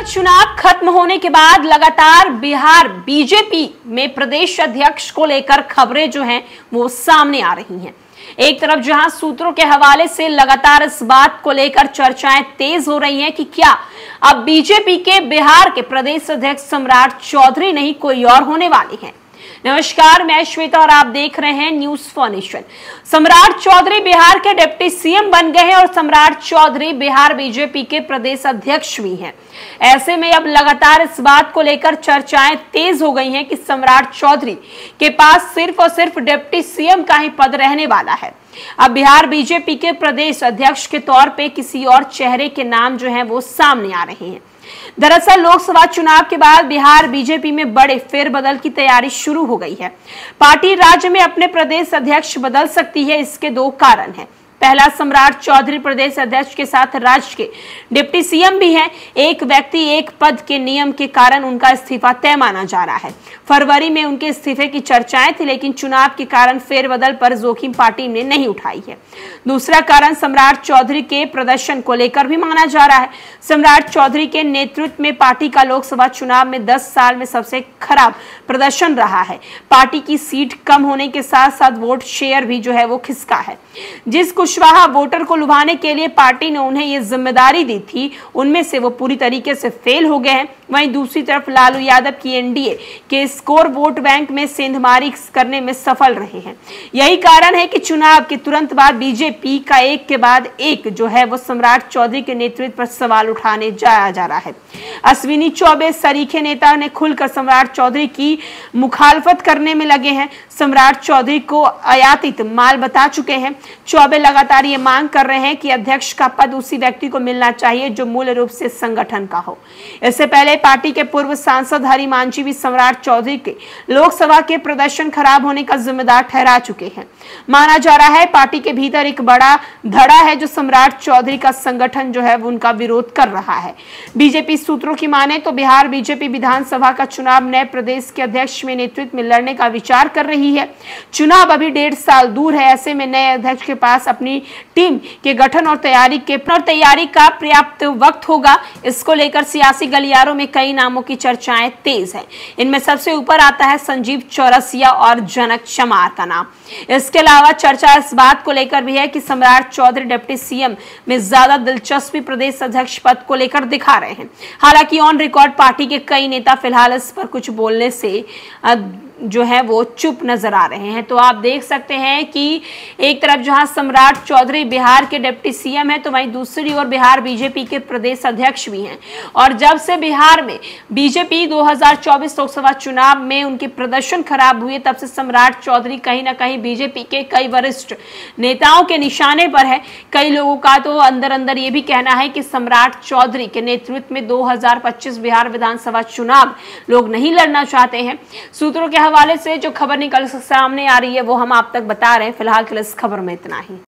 लोकसभा चुनाव खत्म होने के बाद लगातार बिहार बीजेपी में प्रदेश अध्यक्ष को लेकर खबरें जो हैं वो सामने आ रही हैं। एक तरफ जहां सूत्रों के हवाले से लगातार इस बात को लेकर चर्चाएं तेज हो रही हैं कि क्या अब बीजेपी के बिहार के प्रदेश अध्यक्ष सम्राट चौधरी नहीं कोई और होने वाले हैं। नमस्कार, मैं श्वेता और आप देख रहे हैं न्यूज4नेशन। सम्राट चौधरी बिहार के डिप्टी सीएम बन गए हैं और सम्राट चौधरी बिहार बीजेपी के प्रदेश अध्यक्ष भी हैं। ऐसे में अब लगातार इस बात को लेकर चर्चाएं तेज हो गई हैं कि सम्राट चौधरी के पास सिर्फ और सिर्फ डिप्टी सीएम का ही पद रहने वाला है। अब बिहार बीजेपी के प्रदेश अध्यक्ष के तौर पे किसी और चेहरे के नाम जो है वो सामने आ रहे हैं। दरअसल लोकसभा चुनाव के बाद बिहार बीजेपी में बड़े फेरबदल की तैयारी शुरू हो गई है। पार्टी राज्य में अपने प्रदेश अध्यक्ष बदल सकती है, इसके दो कारण हैं। पहला, सम्राट चौधरी प्रदेश अध्यक्ष के साथ राज्य के डिप्टी सीएम भी हैं। एक व्यक्ति एक पद के नियम के कारण उनका इस्तीफा तय माना जा रहा है। फरवरी में उनके इस्तीफे की चर्चाएं थी, लेकिन चुनाव के कारण फेरबदल पर जोखिम पार्टी ने नहीं उठाई है। दूसरा कारण सम्राट चौधरी के प्रदर्शन को लेकर भी माना जा रहा है। सम्राट चौधरी के नेतृत्व में पार्टी का लोकसभा चुनाव में 10 साल में सबसे खराब प्रदर्शन रहा है। पार्टी की सीट कम होने के साथ साथ वोट शेयर भी जो है वो खिसका है। जिस कुशवाहा वोटर को लुभाने के लिए पार्टी ने उन्हें ये जिम्मेदारी दी थी, उनमें से वो पूरी तरीके से फेल हो गए हैं। वहीं दूसरी तरफ लालू यादव की एनडीए के स्कोर वोट बैंक में सेंधमारी करने में सफल रहे हैं। यही कारण है कि चुनाव के तुरंत बाद बीजेपी का एक के बाद एक जो है वो सम्राट चौधरी के नेतृत्व पर सवाल उठाने जाया जा रहा है। अश्विनी चौबे सरीखे नेता ने खुलकर सम्राट चौधरी की मुखालफत करने में लगे हैं। सम्राट चौधरी को आयातित माल बता चुके हैं। चौबे लगातार ये मांग कर रहे हैं कि अध्यक्ष का पद उसी व्यक्ति को मिलना चाहिए जो मूल रूप से संगठन का हो। इससे पहले पार्टी के पूर्व सांसद हरिमानी भी सम्राट चौधरी के लोकसभा के प्रदर्शन खराब होने का जिम्मेदार ठहरा चुके हैं। माना जा रहा है पार्टी के भीतर एक बड़ा धड़ा है जो सम्राट चौधरी का संगठन जो है उनका विरोध कर रहा है। बीजेपी सूत्रों की माने तो बिहार बीजेपी विधानसभा का चुनाव नए प्रदेश के अध्यक्ष में नेतृत्व में लड़ने का विचार कर रही है। चुनाव अभी 1.5 साल दूर है। ऐसे में नए अध्यक्ष के पास अपनी टीम के गठन और तैयारी का पर्याप्त वक्त होगा। इसको लेकर सियासी गलियारों में कई नामों की चर्चाएं तेज हैं। इनमें सबसे ऊपर आता है संजीव चौरसिया और जनक शमार का नाम। इसके अलावा चर्चा इस बात को लेकर भी है कि सम्राट चौधरी डिप्टी सीएम में ज्यादा दिलचस्पी प्रदेश अध्यक्ष पद को लेकर दिखा रहे हैं। हालांकि ऑन रिकॉर्ड पार्टी के कई नेता फिलहाल इस पर कुछ बोलने से जो है वो चुप नजर आ रहे हैं। तो आप देख सकते हैं कि एक तरफ जहां सम्राट चौधरी बिहार के डिप्टी सीएम हैं, तो वहीं दूसरी ओर बिहार बीजेपी के प्रदेश अध्यक्ष भी हैं। और जब से बिहार में बीजेपी 2024 लोकसभा चुनाव में उनके प्रदर्शन खराब हुए, तब से सम्राट चौधरी कहीं ना कहीं बीजेपी के कई वरिष्ठ नेताओं के निशाने पर है। कई लोगों का तो अंदर अंदर ये भी कहना है कि सम्राट चौधरी के नेतृत्व में 2025 बिहार विधानसभा चुनाव लोग नहीं लड़ना चाहते हैं। सूत्रों के हवाले से जो खबर निकल सामने आ रही है वो हम आप तक बता रहे हैं। फिलहाल के लिए इस खबर में इतना ही।